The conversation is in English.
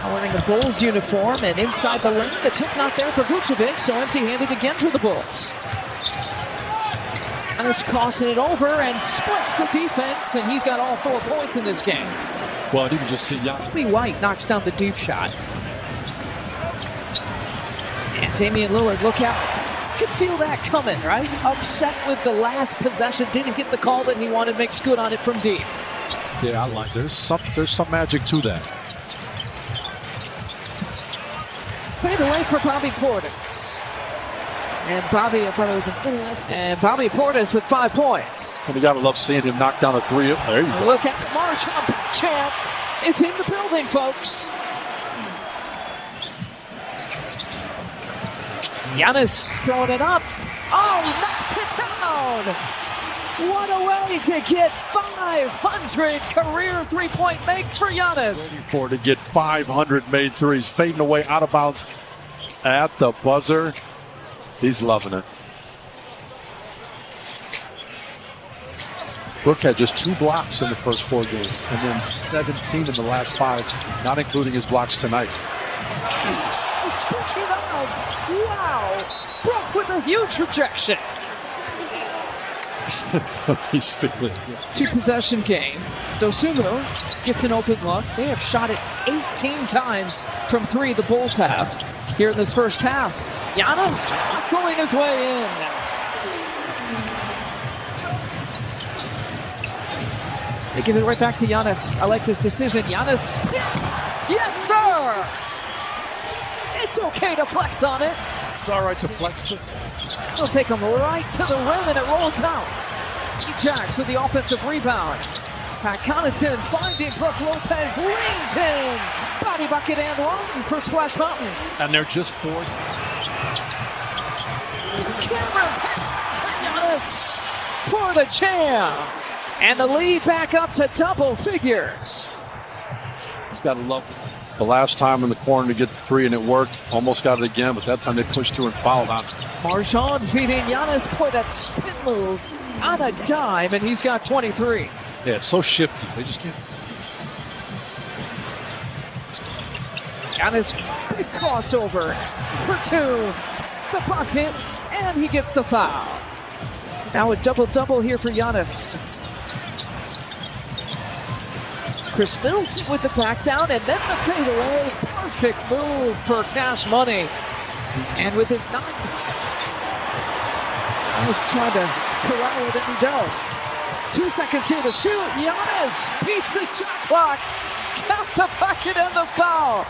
Now wearing the Bulls uniform, and inside the lane, the tip not there for Vucevic, so empty-handed again for the Bulls. Giannis crossing it over and splits the defense, and he's got all 4 points in this game. Well, I didn't just see Giannis. Kobe White knocks down the deep shot. And Damian Lillard, look out. You could feel that coming, right? Upset with the last possession, didn't get the call that he wanted, makes good on it from deep. Yeah, I like there's some magic to that. Fade away for Bobby Portis. And Bobby, I thought it was a finish. And Bobby Portis with 5 points. And you gotta love seeing him knock down a three up there. Look at Marshon, champ. It's in the building, folks. Giannis throwing it up. Oh, knocked it down. What a way to get 500 career three-point makes for Giannis. Ready for to get 500 made threes. Fading away out of bounds at the buzzer. He's loving it. Brook had just 2 blocks in the first 4 games, and then 17 in the last 5, not including his blocks tonight. Wow! Brook with a huge rejection. He's fiddling. 2-possession game. Dosunmu gets an open look. They have shot it 18 times from 3, the Bulls have, here in this first half. Giannis pulling his way in. They give it right back to Giannis. I like this decision. Giannis. Yes, sir! It's okay to flex on it. It's all right to flex. He'll take him right to the rim, and it rolls out. Jacks with the offensive rebound. Pat Connaughton finding Brook Lopez, leans in. Body bucket and one for Splash Mountain. And they're just 4. Cameron Harris for the jam. And the lead back up to double figures. He's got to love it. The last time in the corner to get the three, and it worked. Almost got it again, but that time they pushed through and fouled out. Marshon feeding Giannis. Boy, that spin move on a dime, and he's got 23. Yeah, it's so shifty. They just can't. Giannis crossed over for 2. The bucket, and he gets the foul. Now a double-double here for Giannis. Khris Middleton with the back down, and then the fadeaway. Perfect move for cash money. And with his 9, Giannis trying to corral it, and he does. 2 seconds here to shoot. Giannis beats the shot clock. Got the bucket and the foul.